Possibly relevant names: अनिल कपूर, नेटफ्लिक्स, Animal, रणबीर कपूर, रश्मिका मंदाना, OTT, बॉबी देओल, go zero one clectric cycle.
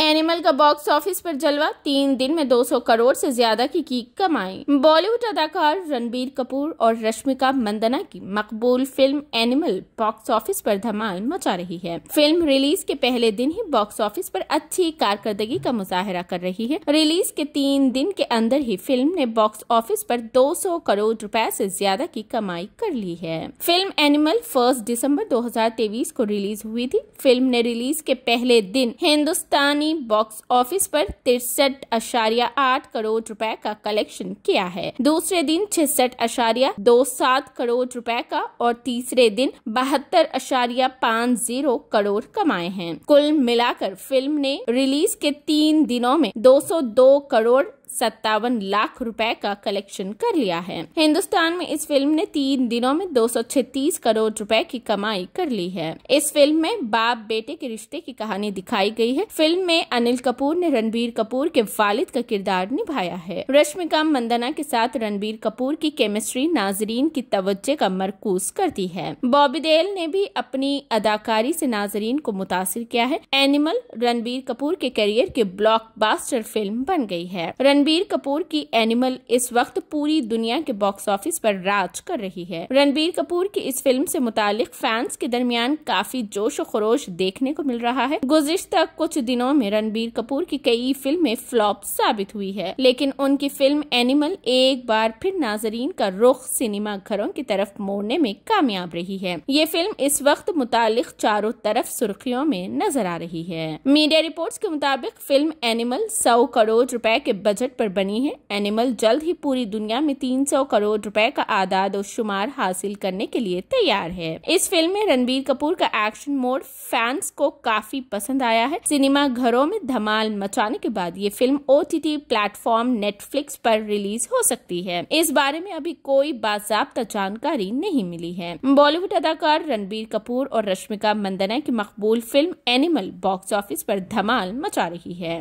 Animal का box office पर जलवा, 3 दिन में 200 करोड़ से ज्यादा की कमाई। बॉलीवुड अदाकार रणबीर कपूर और रश्मिका मंदाना की मकबूल फिल्म एनिमल बॉक्स ऑफिस पर धमाल मचा रही है। फिल्म रिलीज के पहले दिन ही बॉक्स ऑफिस पर अच्छी कारकर्दगी का मुजाहरा कर रही है। रिलीज के 3 दिन के अंदर ही फिल्म ने बॉक्स ऑफिस पर 200 करोड़ रुपए से ज्यादा की कमाई कर ली है। फिल्म एनिमल 1 दिसंबर 2023 को रिलीज हुई थी। फिल्म ने रिलीज के पहले दिन हिंदुस्तानी बॉक्स ऑफिस पर 63.8 करोड़ रुपए का कलेक्शन किया है। दूसरे दिन 66.27 करोड़ रुपए का और तीसरे दिन 72.50 करोड़ कमाए हैं। कुल मिलाकर फिल्म ने रिलीज के 3 दिनों में 202 करोड़ 57 लाख रुपए का कलेक्शन कर लिया है। हिंदुस्तान में इस फिल्म ने 3 दिनों में 236 करोड़ रुपए की कमाई कर ली है। इस फिल्म में बाप बेटे के रिश्ते की कहानी दिखाई गई है। फिल्म में अनिल कपूर ने रणबीर कपूर के वालिद का किरदार निभाया है। रश्मिका मंदाना के साथ रणबीर कपूर की केमिस्ट्री नाजरीन की तवज्जो का मरकूज करती है। बॉबी देओल ने भी अपनी अदाकारी से नाजरीन को मुतासिर किया है। एनिमल रणबीर कपूर के करियर की ब्लॉकबस्टर फिल्म बन गई है। रणबीर कपूर की एनिमल इस वक्त पूरी दुनिया के बॉक्स ऑफिस पर राज कर रही है। रणबीर कपूर की इस फिल्म से मुतालिक फैंस के दरमियान काफी जोश और खरोश देखने को मिल रहा है। गुज़िश्ता कुछ दिनों में रणबीर कपूर की कई फिल्में फ्लॉप साबित हुई है, लेकिन उनकी फिल्म एनिमल एक बार फिर नाजरीन का रुख सिनेमा घरों की तरफ मोड़ने में कामयाब रही है। ये फिल्म इस वक्त मुतालिक चारों तरफ सुर्खियों में नजर आ रही है। मीडिया रिपोर्ट्स के मुताबिक फिल्म एनिमल 100 करोड़ रुपए के बजट पर बनी है। एनिमल जल्द ही पूरी दुनिया में 300 करोड़ रुपए का आदाद और शुमार हासिल करने के लिए तैयार है। इस फिल्म में रणबीर कपूर का एक्शन मोड फैंस को काफी पसंद आया है। सिनेमा घरों में धमाल मचाने के बाद ये फिल्म OTT प्लेटफॉर्म नेटफ्लिक्स पर रिलीज हो सकती है। इस बारे में अभी कोई बाज़ाब्ता जानकारी नहीं मिली है। बॉलीवुड अदाकार रणबीर कपूर और रश्मिका मंदाना की मकबूल फिल्म एनिमल बॉक्स ऑफिस पर धमाल मचा रही है।